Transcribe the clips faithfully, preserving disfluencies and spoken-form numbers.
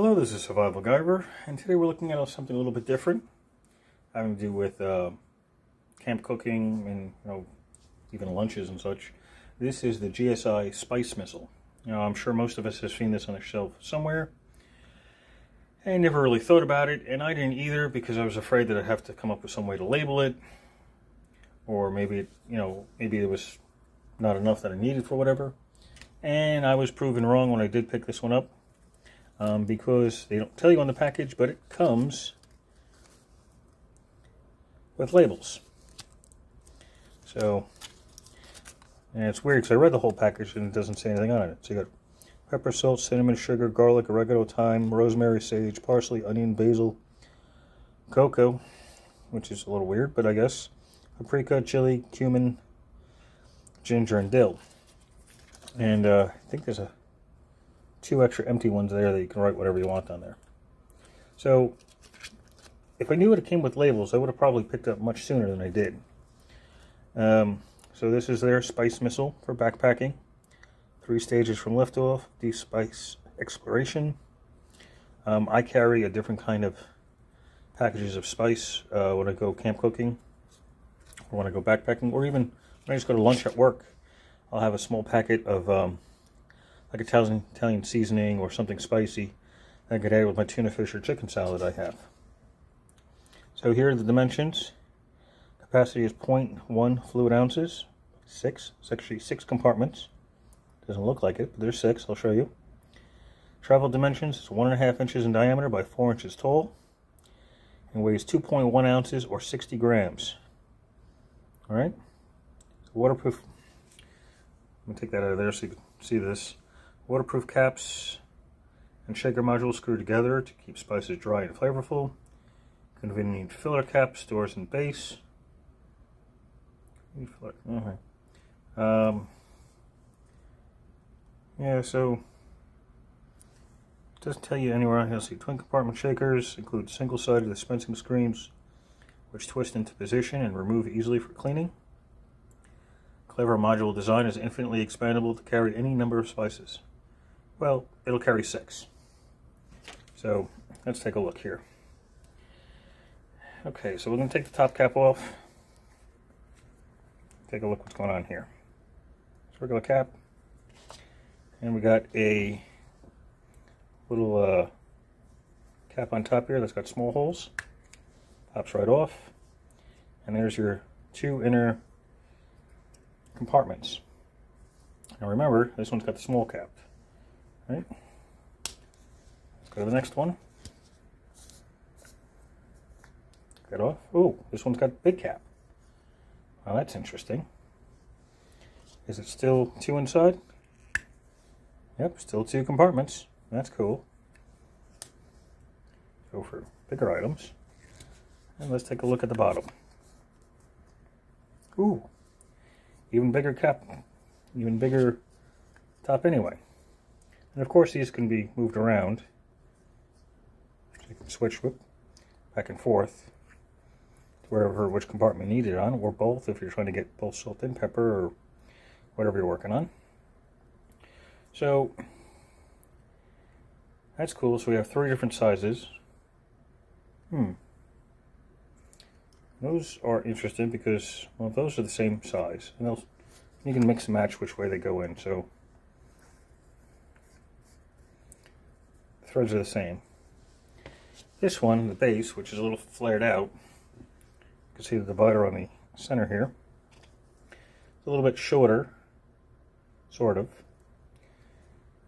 Hello, this is Survival Guyver, and today we're looking at something a little bit different, having to do with uh, camp cooking and, you know, even lunches and such. This is the G S I Spice Missile. You know, I'm sure most of us have seen this on a shelf somewhere. I never really thought about it, and I didn't either because I was afraid that I'd have to come up with some way to label it, or maybe it, you know, maybe it was not enough that I needed for whatever. And I was proven wrong when I did pick this one up. Um, because they don't tell you on the package, but it comes with labels. So, and it's weird because I read the whole package and it doesn't say anything on it. So you got pepper, salt, cinnamon, sugar, garlic, oregano, thyme, rosemary, sage, parsley, onion, basil, cocoa, which is a little weird, but I guess, paprika, chili, cumin, ginger, and dill. And uh, I think there's a two extra empty ones there that you can write whatever you want on there. So if I knew it came with labels, I would have probably picked up much sooner than I did. Um, so this is their Spice Missile for backpacking. Three stages from liftoff, de-spice exploration. Um, I carry a different kind of packages of spice uh, when I go camp cooking, or when I go backpacking, or even when I just go to lunch at work. I'll have a small packet of um, like Italian, Italian seasoning or something spicy that I could add with my tuna fish or chicken salad I have. So here are the dimensions. Capacity is zero point one fluid ounces, six. It's actually six compartments. Doesn't look like it, but there's six. I'll show you. Travel dimensions is one and a half inches in diameter by four inches tall, and weighs two point one ounces or sixty grams. All right. So waterproof. I'm gonna take that out of there so you can see this. Waterproof caps and shaker modules screw together to keep spices dry and flavorful. Convenient filler caps, doors, and base. Okay. Um, yeah, so it doesn't tell you anywhere on here. See, twin compartment shakers include single-sided dispensing screens, which twist into position and remove easily for cleaning. Clever module design is infinitely expandable to carry any number of spices. Well, it'll carry six. So let's take a look here. Okay, so we're going to take the top cap off. Take a look what's going on here. Circular cap. And we got a little uh, cap on top here that's got small holes. Pops right off. And there's your two inner compartments. Now remember, this one's got the small cap, right? Let's go to the next one. Get off. Oh, this one's got big cap. Well, that's interesting. Is it still two inside? Yep, still two compartments. That's cool. Go for bigger items. And let's take a look at the bottom. Ooh. Even bigger cap, even bigger top anyway. And of course these can be moved around. So you can switch whoop, back and forth to wherever, which compartment you need it on, or both if you're trying to get both salt and pepper or whatever you're working on. So that's cool. So we have three different sizes. Hmm. Those are interesting because, well, those are the same size. And they'll, you can mix and match which way they go in, so the threads are the same. This one, the base, which is a little flared out, you can see the divider on the center here. It's a little bit shorter, sort of.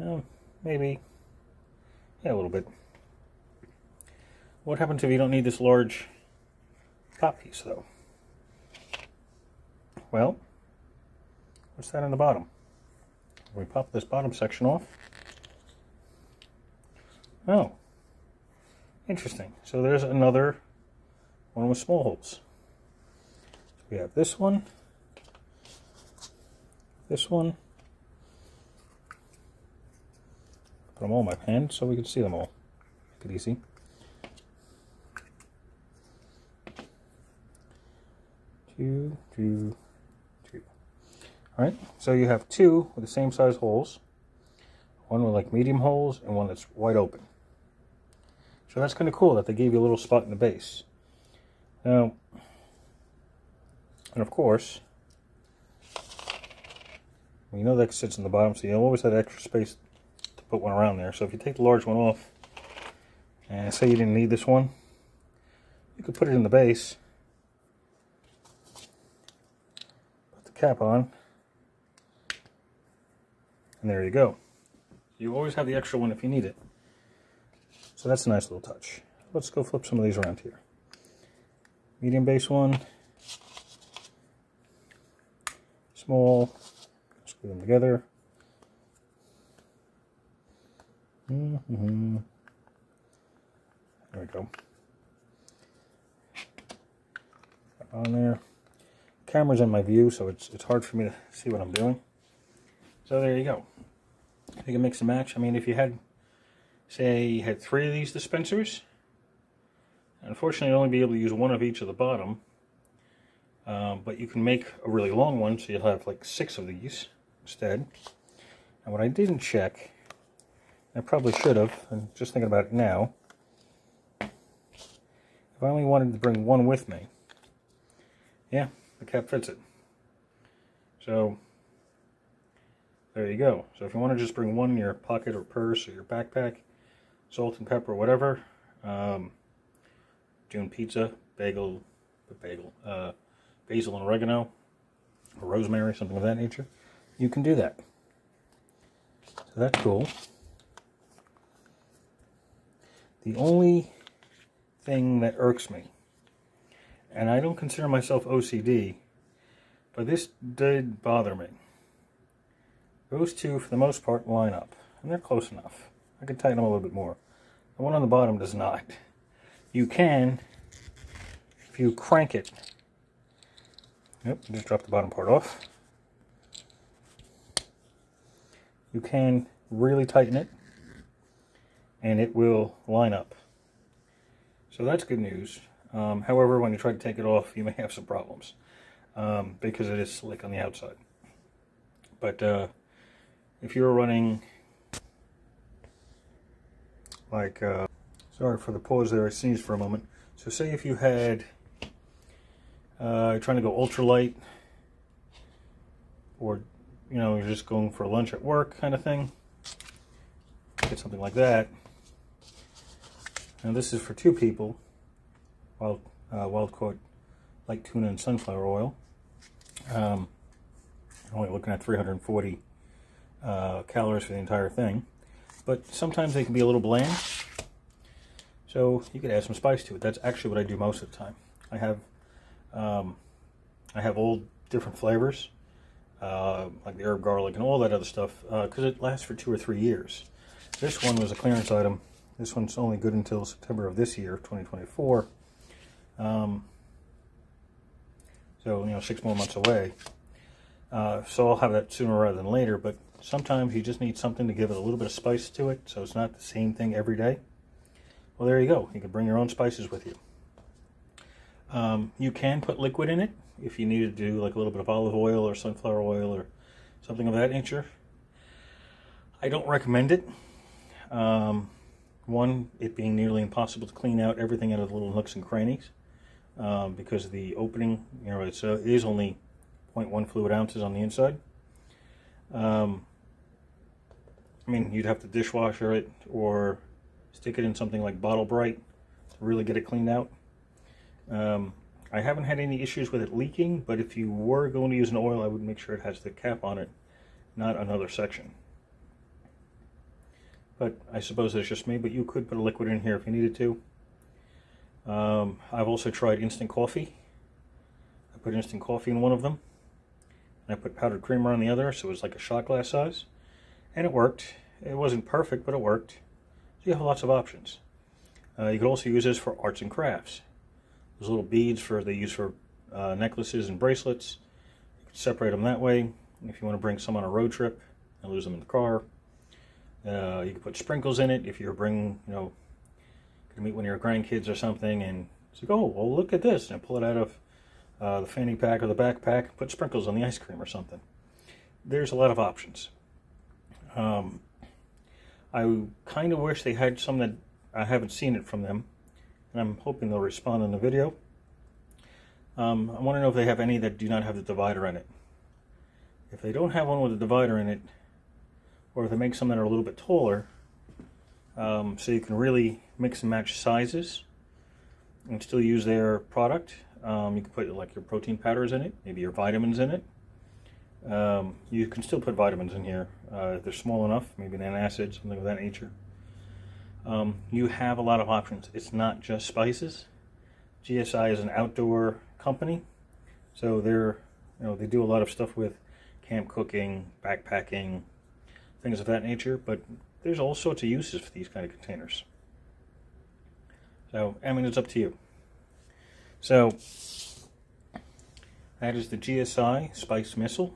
Um, maybe, yeah, a little bit. What happens if you don't need this large top piece though? Well, what's that on the bottom? We pop this bottom section off. Oh, interesting. So there's another one with small holes. So we have this one, this one. Put them all in my hand so we can see them all. Make it easy. Two, two, two. All right, so you have two with the same size holes, one with like medium holes and one that's wide open. So that's kind of cool that they gave you a little spot in the base. Now, and of course, you know that sits in the bottom, so you'll always have extra space to put one around there. So if you take the large one off, and say you didn't need this one, you could put it in the base, put the cap on, and there you go. You always have the extra one if you need it. So that's a nice little touch. Let's go flip some of these around here. Medium base one. Small. Screw them together. Mm-hmm. There we go. On there. Camera's in my view, so it's, it's hard for me to see what I'm doing. So there you go. You can mix and match. I mean, if you had, say, you had three of these dispensers, unfortunately, you'll only be able to use one of each at the bottom. Um, but you can make a really long one, so you'll have like six of these instead. And what I didn't check, I probably should have, I'm just thinking about it now. If I only wanted to bring one with me, yeah, the cap fits it. So there you go. So if you want to just bring one in your pocket or purse or your backpack, salt and pepper, whatever, um, doing pizza, bagel, bagel, uh, basil and oregano, or rosemary, something of that nature, you can do that. So that's cool. The only thing that irks me, and I don't consider myself O C D, but this did bother me. Those two, for the most part, line up. And they're close enough. I can tighten them a little bit more. The one on the bottom does not. You can, if you crank it. Nope, just drop the bottom part off. You can really tighten it, and it will line up. So that's good news. Um, however, when you try to take it off, you may have some problems. Um, because it is slick on the outside. But, uh... if you're running, like, uh, sorry for the pause there, I sneezed for a moment. So say if you had, uh, you're trying to go ultralight, or, you know, you're just going for lunch at work kind of thing, get something like that. Now this is for two people, wild, uh, wild caught light tuna and sunflower oil. Um, only looking at three hundred forty Uh, calories for the entire thing, but sometimes they can be a little bland, so you could add some spice to it. That's actually what I do most of the time. I have um, I have all different flavors, uh, like the herb garlic and all that other stuff, because uh, it lasts for two or three years. This one was a clearance item. This one's only good until September of this year, twenty twenty-four, um, so, you know, six more months away, uh, so I'll have that sooner rather than later. But sometimes you just need something to give it a little bit of spice to it, so it's not the same thing every day. Well, there you go. You can bring your own spices with you. Um, you can put liquid in it if you need to do like a little bit of olive oil or sunflower oil or something of that nature. I don't recommend it. Um, one, it being nearly impossible to clean out everything out of the little nooks and crannies, um, because the opening, you know, it's, uh, it is only zero point one fluid ounces on the inside. Um, I mean, you'd have to dishwasher it or stick it in something like Bottle Bright to really get it cleaned out. Um, I haven't had any issues with it leaking, but if you were going to use an oil, I would make sure it has the cap on it, not another section. But I suppose that's just me, but you could put a liquid in here if you needed to. Um, I've also tried instant coffee. I put instant coffee in one of them. I put powdered creamer on the other, so it was like a shot glass size, and it worked. It wasn't perfect, but it worked. So you have lots of options. Uh, you could also use this for arts and crafts. Those little beads for they use for uh, necklaces and bracelets. You could separate them that way. If you want to bring some on a road trip and lose them in the car, uh, you could put sprinkles in it. If you're bringing, you know, you could meet one of your grandkids or something, and it's like, oh, well, look at this, and pull it out of Uh, the fanny pack or the backpack, put sprinkles on the ice cream or something. There's a lot of options. Um, I kind of wish they had some that I haven't seen it from them, and I'm hoping they'll respond in the video. Um, I want to know if they have any that do not have the divider in it. If they don't have one with a divider in it, or if they make some that are a little bit taller, um, so you can really mix and match sizes and still use their product. Um, you can put like your protein powders in it, maybe your vitamins in it. Um, you can still put vitamins in here uh, if they're small enough, maybe an antacid, something of that nature. Um, you have a lot of options. It's not just spices. G S I is an outdoor company, so they're you know they do a lot of stuff with camp cooking, backpacking, things of that nature. But there's all sorts of uses for these kind of containers. So I mean, it's up to you. So that is the G S I Spice Missile.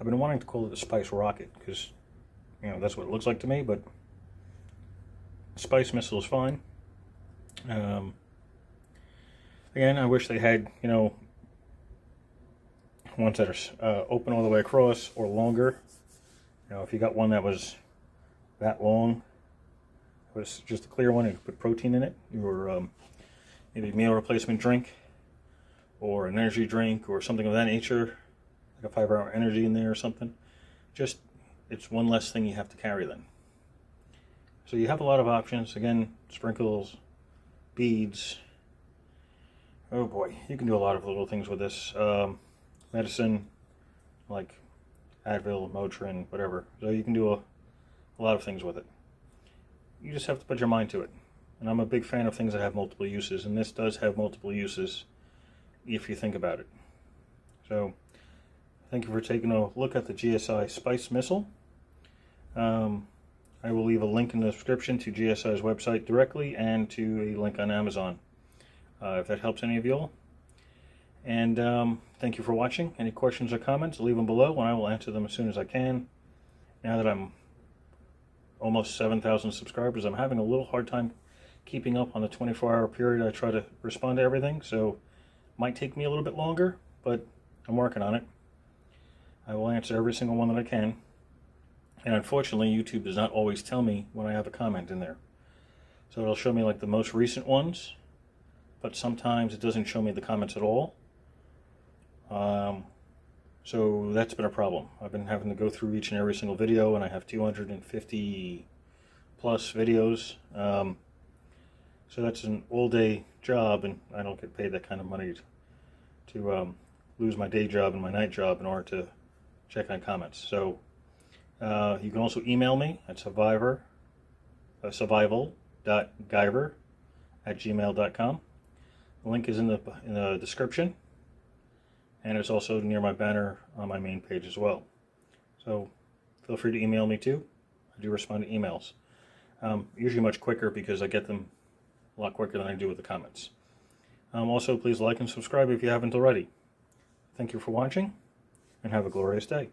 I've been wanting to call it the Spice Rocket because, you know, that's what it looks like to me, but Spice Missile is fine. Um, again, I wish they had, you know, ones that are uh, open all the way across or longer. You know, if you got one that was that long, it was just a clear one, and you put protein in it, or um, maybe meal replacement drink, or an energy drink, or something of that nature, like a five hour energy in there or something. Just, it's one less thing you have to carry then. So you have a lot of options. Again, sprinkles, beads. Oh boy, you can do a lot of little things with this. Um, medicine, like Advil, Motrin, whatever. So you can do a, a lot of things with it. You just have to put your mind to it. And I'm a big fan of things that have multiple uses, and this does have multiple uses if you think about it. So thank you for taking a look at the G S I Spice Missile. Um, I will leave a link in the description to G S I's website directly and to a link on Amazon, uh, if that helps any of you all. And um, thank you for watching. Any questions or comments, leave them below, and I will answer them as soon as I can. Now that I'm almost seven thousand subscribers, I'm having a little hard time keeping up on the twenty-four hour period. I try to respond to everything, so might take me a little bit longer, but I'm working on it. I will answer every single one that I can. And unfortunately, YouTube does not always tell me when I have a comment in there. So it'll show me like the most recent ones, but sometimes it doesn't show me the comments at all. Um, so that's been a problem. I've been having to go through each and every single video, and I have two hundred fifty plus videos. Um, so that's an all-day job, and I don't get paid that kind of money to, to um, lose my day job and my night job in order to check on comments. So uh, you can also email me at survivor, uh, survival.guyver at gmail dot com. The link is in the, in the description, and it's also near my banner on my main page as well. So feel free to email me too. I do respond to emails. Um, usually much quicker because I get them a lot quicker than I do with the comments. Um, also, please like and subscribe if you haven't already. Thank you for watching, and have a glorious day.